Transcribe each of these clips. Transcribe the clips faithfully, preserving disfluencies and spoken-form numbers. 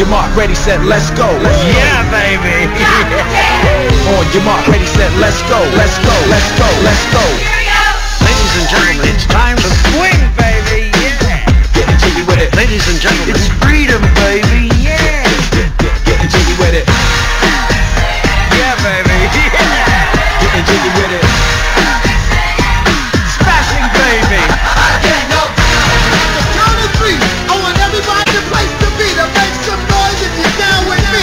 your mark, ready, set, let's go. Let's yeah, go. Baby. Yeah. On your mark, ready, set, let's go. Let's go. Let's go. Let's go. Here we go. Ladies and gentlemen, it's time to swing, baby. Yeah. Get jiggy with it. Ladies and gentlemen, it's freedom, baby. Yeah. Get jiggy with it. Yeah, baby. Yeah. Get jiggy with it. Smashing, baby. I can't no. Count of three. I want everybody to place the beat. I make some noise if you're down with me.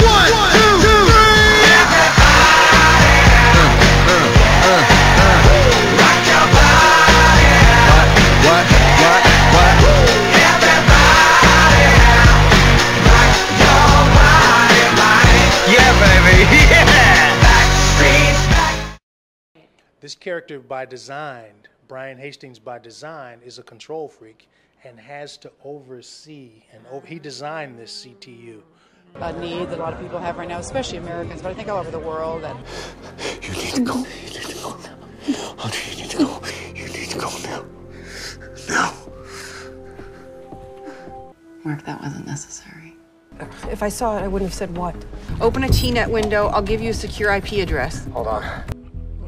One, two, three. Everybody, uh, uh, uh, uh. rock your body. What? What? What? What? Everybody, rock your body, body. Yeah, baby. Yeah. Back streets, back. This character, by design, Brian Hastings, by design, is a control freak and has to oversee, and over, he designed this C T U. A need that a lot of people have right now, especially Americans, but I think all over the world. And you need to go. You need to go now. Honey, you need to go. You need to go now. Now. Mark, that wasn't necessary. If I saw it, I wouldn't have said what. Open a T net window. I'll give you a secure I P address. Hold on.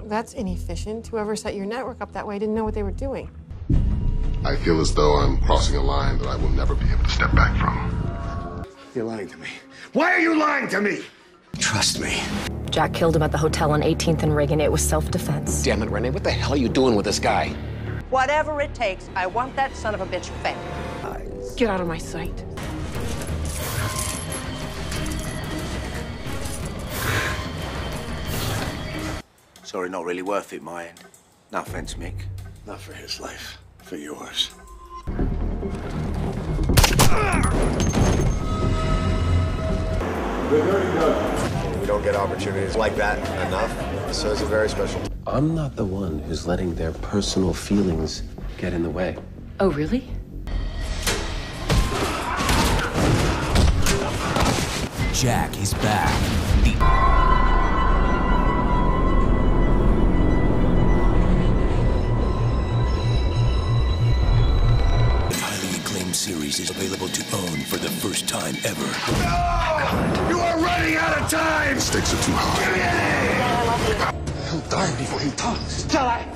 That's inefficient. Whoever set your network up that way didn't know what they were doing. I feel as though I'm crossing a line that I will never be able to step back from. You're lying to me. Why are you lying to me? Trust me. Jack killed him at the hotel on eighteenth and Reagan. It was self-defense. Damn it, Renee. What the hell are you doing with this guy? Whatever it takes, I want that son of a bitch fed. Get out of my sight. Sorry, not really worth it, my end. No offense, Mick. Not for his life. For yours. They're very good. We don't get opportunities like that enough, so it's a very special. I'm not the one who's letting their personal feelings get in the way. Oh, really? Jack is back. The series is available to own for the first time ever. No! You are running out of time! The stakes are too high. He'll die before he talks. Die!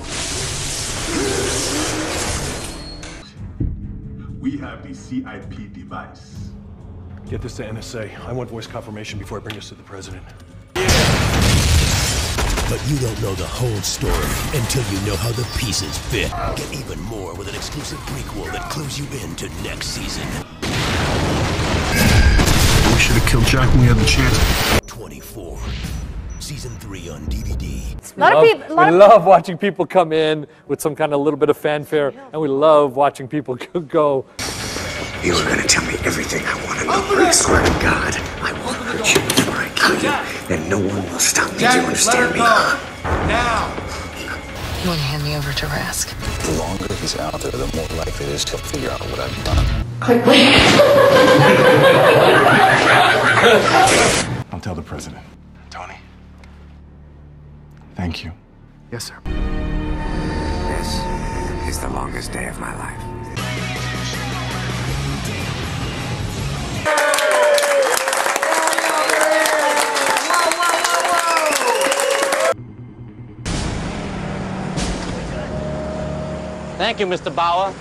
We have the C I P device. Get this to N S A. I want voice confirmation before I bring this to the president. But you don't know the whole story until you know how the pieces fit. Get even more with an exclusive prequel that clues you in to next season. We should have killed Jack when we had the chance. twenty-four, season three on D V D. We love, people, we love watching people come in with some kind of little bit of fanfare, and we love watching people go. You were going to tell me everything I want to know. I swear to God, I will hurt you before I kill you, and no one will stop me. Do you understand me? Now! You want to hand me over to Rask? The longer he's out there, the more likely it is he'll figure out what I've done. Quickly! I'll tell the president. Tony. Thank you. Yes, sir. This is the longest day of my life. Thank you, Mister Bauer. God.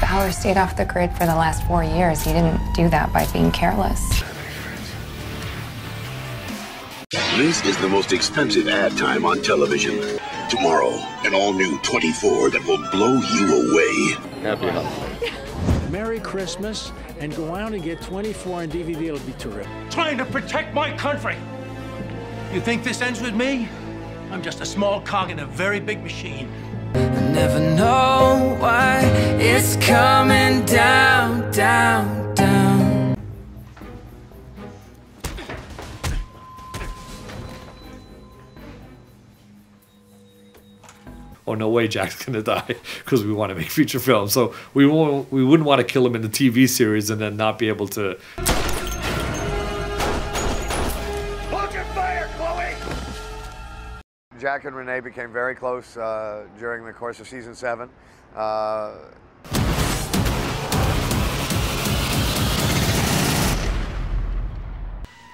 Bauer stayed off the grid for the last four years. He didn't do that by being careless. This is the most expensive ad time on television. Tomorrow, an all-new twenty-four that will blow you away. Happy holidays. Merry Christmas, and go out and get twenty-four on D V D. It'll be terrific. Trying to protect my country. You think this ends with me? I'm just a small cog in a very big machine. I never know why it's coming down, down, down. Oh, no way Jack's gonna die, because we want to make feature films. So we won't, we wouldn't want to kill him in the T V series and then not be able to. Jack and Renee became very close uh, during the course of season seven. Uh,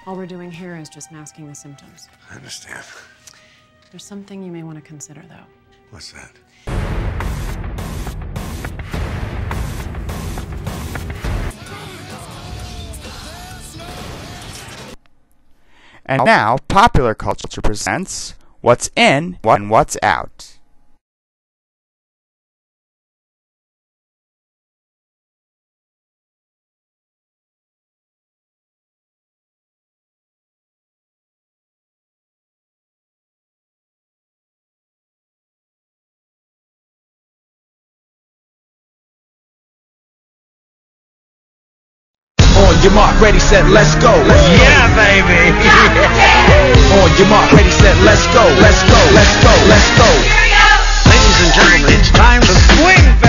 All we're doing here is just masking the symptoms. I understand. There's something you may want to consider, though. What's that? And now, Popular Culture presents What's In and What's Out. On your mark, ready, set, let's go. Yeah, baby. Yeah. On your mark, ready, set, let's go. Let's go, let's go, let's go. Ladies and gentlemen, it's time to swing back.